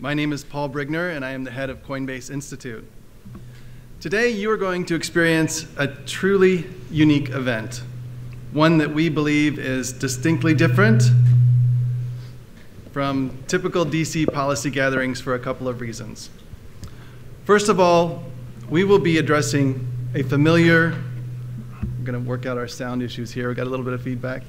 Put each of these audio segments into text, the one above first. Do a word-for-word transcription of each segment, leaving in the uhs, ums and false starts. My name is Paul Brigner, and I am the head of Coinbase Institute. Today, you are going to experience a truly unique event, one that we believe is distinctly different from typical D C policy gatherings for a couple of reasons. First of all, we will be addressing a familiar, I'm going to work out our sound issues here. We got a little bit of feedback.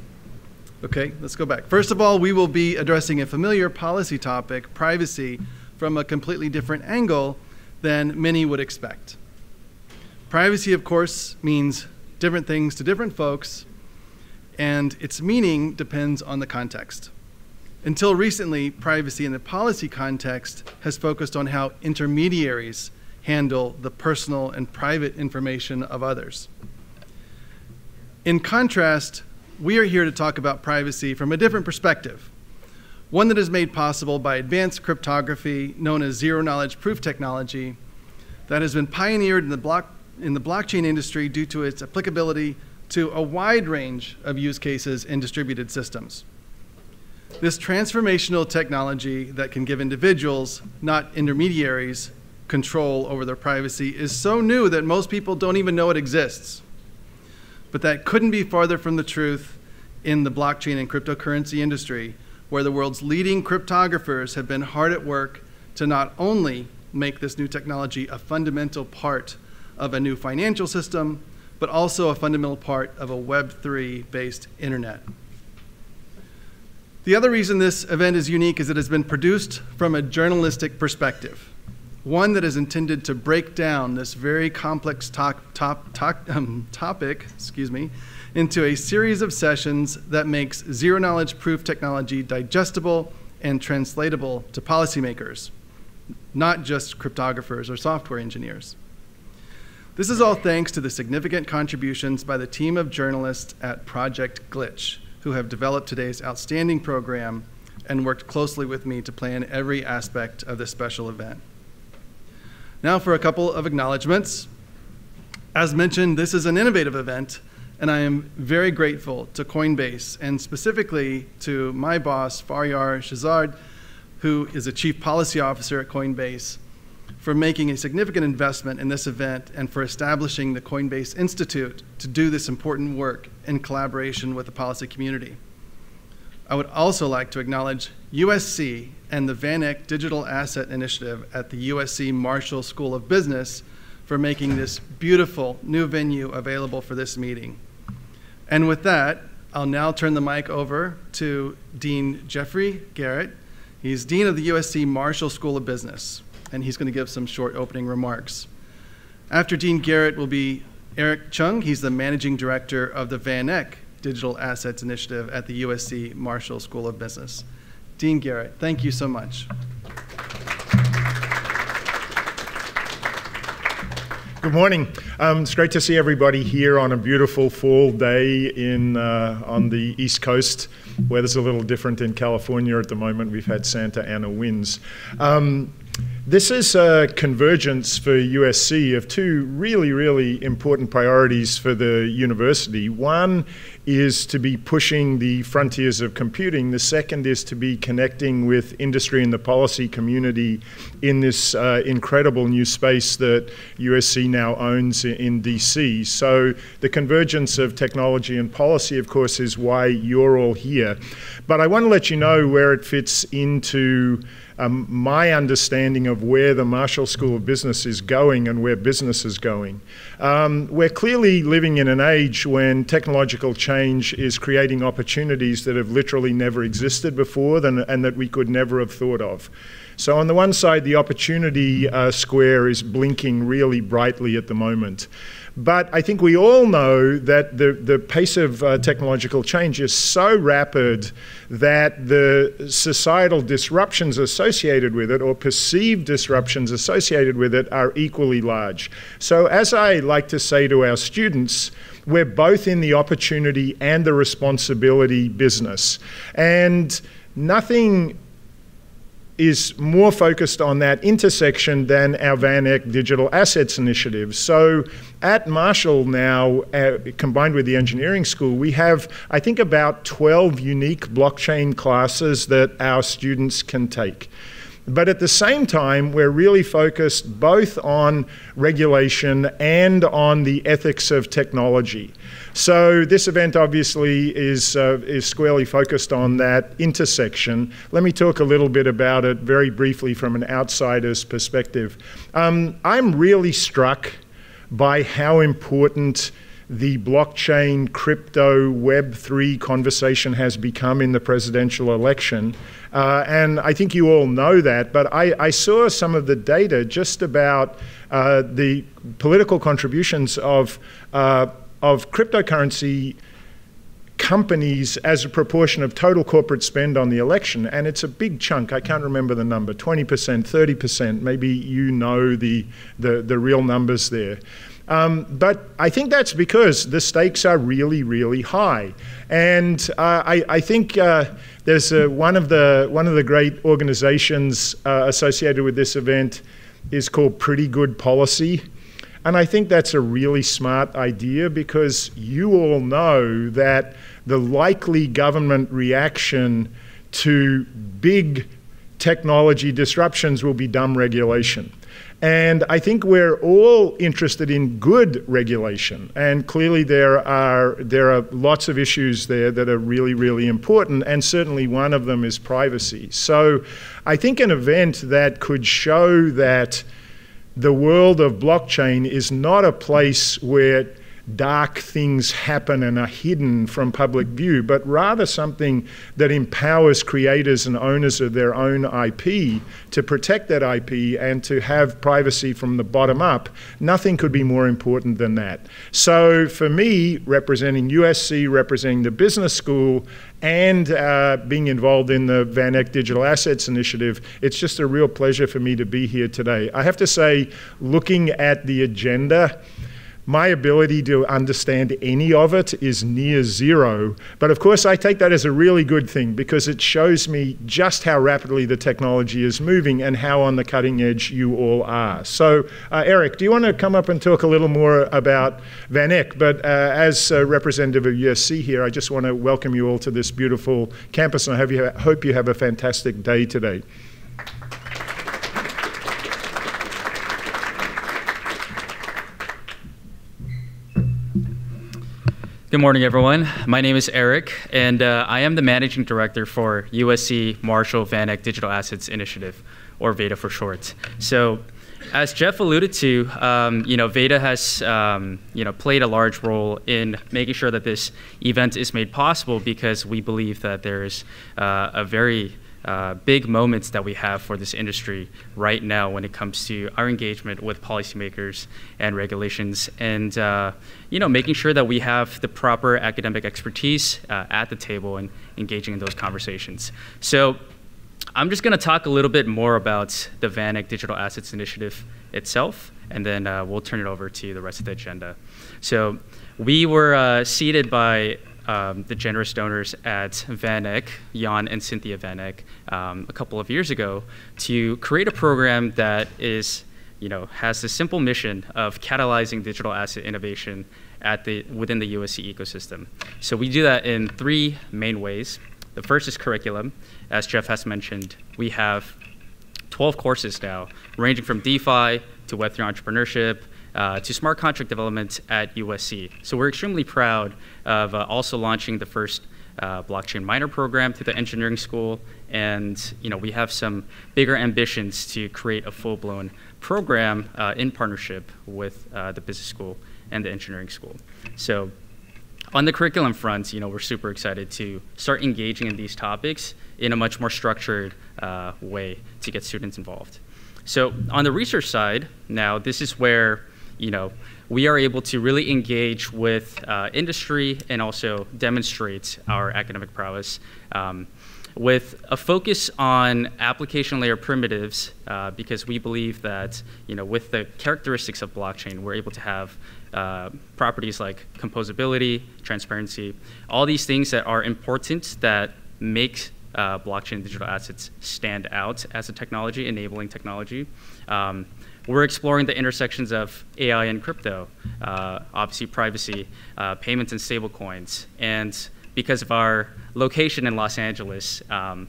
Okay, let's go back. First of all, we will be addressing a familiar policy topic, privacy, from a completely different angle than many would expect. Privacy, of course, means different things to different folks, and its meaning depends on the context. Until recently, privacy in the policy context has focused on how intermediaries handle the personal and private information of others. In contrast, we are here to talk about privacy from a different perspective, one that is made possible by advanced cryptography known as zero-knowledge proof technology that has been pioneered in the, block, in the blockchain industry due to its applicability to a wide range of use cases in distributed systems. This transformational technology that can give individuals, not intermediaries, control over their privacy is so new that most people don't even know it exists. But that couldn't be farther from the truth in the blockchain and cryptocurrency industry, where the world's leading cryptographers have been hard at work to not only make this new technology a fundamental part of a new financial system, but also a fundamental part of a Web three based internet. The other reason this event is unique is it has been produced from a journalistic perspective, one that is intended to break down this very complex to to to um, topic excuse me, into a series of sessions that makes zero-knowledge proof technology digestible and translatable to policymakers, not just cryptographers or software engineers. This is all thanks to the significant contributions by the team of journalists at Project Glitch, who have developed today's outstanding program and worked closely with me to plan every aspect of this special event. Now for a couple of acknowledgments. As mentioned, this is an innovative event, and I am very grateful to Coinbase and specifically to my boss, Faryar Shahzad, who is a chief policy officer at Coinbase, for making a significant investment in this event and for establishing the Coinbase Institute to do this important work in collaboration with the policy community. I would also like to acknowledge U S C and the VanEck Digital Asset Initiative at the U S C Marshall School of Business for making this beautiful new venue available for this meeting. And with that, I'll now turn the mic over to Dean Jeffrey Garrett. He's Dean of the U S C Marshall School of Business, and he's going to give some short opening remarks. After Dean Garrett will be Eric Chung. He's the managing director of the VanEck Digital Assets Initiative at the U S C Marshall School of Business. Dean Garrett, thank you so much. Good morning. Um, it's great to see everybody here on a beautiful fall day in, uh, on the East Coast. Weather's a little different in California at the moment. We've had Santa Ana winds. Um, This is a convergence for U S C of two really, really important priorities for the university. One is to be pushing the frontiers of computing. The second is to be connecting with industry and the policy community in this uh, incredible new space that U S C now owns in D C. So the convergence of technology and policy, of course, is why you're all here. But I want to let you know where it fits into Um, my understanding of where the Marshall School of Business is going and where business is going. Um, we're clearly living in an age when technological change is creating opportunities that have literally never existed before than, and that we could never have thought of. So on the one side, the opportunity uh, square is blinking really brightly at the moment. But I think we all know that the, the pace of uh, technological change is so rapid that the societal disruptions associated with it, or perceived disruptions associated with it, are equally large. So as I like to say to our students, we're both in the opportunity and the responsibility business. And nothing is more focused on that intersection than our VanEck Digital Assets Initiative. So at Marshall now, uh, combined with the engineering school, we have, I think, about twelve unique blockchain classes that our students can take. But at the same time, we're really focused both on regulation and on the ethics of technology. So this event obviously is, uh, is squarely focused on that intersection. Let me talk a little bit about it very briefly from an outsider's perspective. Um, I'm really struck by how important the blockchain, crypto, web three conversation has become in the presidential election. Uh, and I think you all know that, but I, I saw some of the data just about uh, the political contributions of, uh, of cryptocurrency companies as a proportion of total corporate spend on the election, and it's a big chunk. I can't remember the number, twenty percent, thirty percent, maybe you know the, the, the real numbers there. Um, but I think that's because the stakes are really, really high. And uh, I, I think uh, there's a, one, of the, one of the great organizations uh, associated with this event is called Pretty Good Policy. And I think that's a really smart idea, because you all know that the likely government reaction to big technology disruptions will be dumb regulation. And I think we're all interested in good regulation. And clearly there are, there are lots of issues there that are really, really important. And certainly one of them is privacy. So I think an event that could show that the world of blockchain is not a place where dark things happen and are hidden from public view, but rather something that empowers creators and owners of their own I P to protect that I P and to have privacy from the bottom up. Nothing could be more important than that. So for me, representing U S C, representing the business school, and uh, being involved in the VanEck Digital Assets Initiative, it's just a real pleasure for me to be here today. I have to say, looking at the agenda, my ability to understand any of it is near zero. But of course, I take that as a really good thing, because it shows me just how rapidly the technology is moving and how on the cutting edge you all are. So uh, Eric, do you want to come up and talk a little more about VanEck? But uh, as a representative of U S C here, I just want to welcome you all to this beautiful campus, and I hope you have, hope you have a fantastic day today. Good morning, everyone. My name is Eric, and uh, I am the Managing Director for U S C Marshall VanEck Digital Assets Initiative, or VEDA for short. So, as Jeff alluded to, um, you know, VEDA has um, you know, played a large role in making sure that this event is made possible, because we believe that there is uh, a very uh, big moments that we have for this industry right now when it comes to our engagement with policymakers and regulations, and uh, you know, making sure that we have the proper academic expertise uh, at the table and engaging in those conversations. So I'm just gonna talk a little bit more about the VanEck Digital Assets Initiative itself, and then uh, we'll turn it over to the rest of the agenda. So we were uh, seated by um, the generous donors at VanEck, Jan and Cynthia VanEck, um, a couple of years ago, to create a program that is you know, has the simple mission of catalyzing digital asset innovation at the, within the U S C ecosystem. So we do that in three main ways. The first is curriculum. As Jeff has mentioned, we have twelve courses now, ranging from DeFi to web three entrepreneurship uh, to smart contract development at U S C. So we're extremely proud of uh, also launching the first Uh, blockchain minor program through the engineering school, and you know we have some bigger ambitions to create a full-blown program uh, in partnership with uh, the business school and the engineering school. So on the curriculum front, you know we're super excited to start engaging in these topics in a much more structured uh, way to get students involved. So on the research side, now this is where you know we are able to really engage with uh, industry and also demonstrate our academic prowess um, with a focus on application layer primitives, uh, because we believe that you know, with the characteristics of blockchain, we're able to have uh, properties like composability, transparency, all these things that are important that make uh, blockchain digital assets stand out as a technology, enabling technology. Um, We're exploring the intersections of A I and crypto, uh, obviously privacy, uh, payments and stablecoins. And because of our location in Los Angeles, um,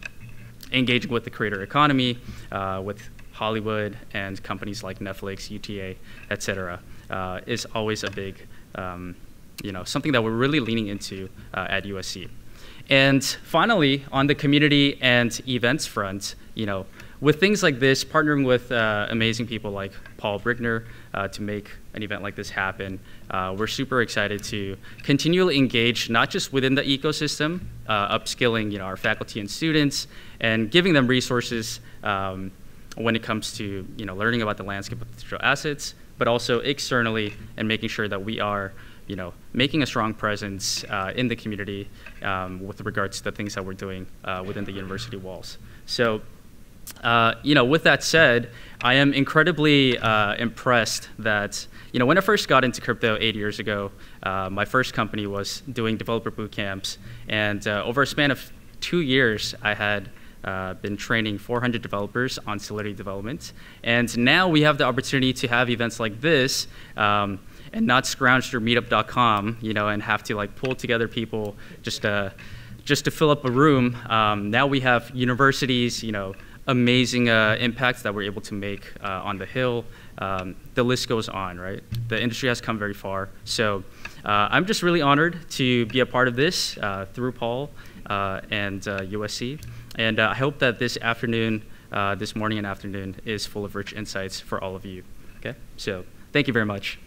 engaging with the creator economy, uh, with Hollywood and companies like Netflix, U T A, et cetera, uh, is always a big, um, you know, something that we're really leaning into uh, at U S C. And finally, on the community and events front, you know, with things like this, partnering with uh, amazing people like Paul Brigner uh, to make an event like this happen, uh, we're super excited to continually engage not just within the ecosystem, uh, upskilling you know our faculty and students, and giving them resources um, when it comes to you know learning about the landscape of digital assets, but also externally and making sure that we are you know making a strong presence uh, in the community um, with regards to the things that we're doing uh, within the university walls. So. Uh, you know, with that said, I am incredibly uh, impressed that, you know, when I first got into crypto eight years ago, uh, my first company was doing developer boot camps. And uh, over a span of two years, I had uh, been training four hundred developers on solidity development. And now we have the opportunity to have events like this um, and not scrounge through meetup dot com, you know, and have to like pull together people just to, just to fill up a room. Um, now we have universities, you know, amazing uh, impacts that we're able to make uh, on the Hill. Um, the list goes on, right? The industry has come very far. So uh, I'm just really honored to be a part of this uh, through Paul uh, and uh, U S C. And uh, I hope that this afternoon, uh, this morning and afternoon is full of rich insights for all of you, okay? So thank you very much.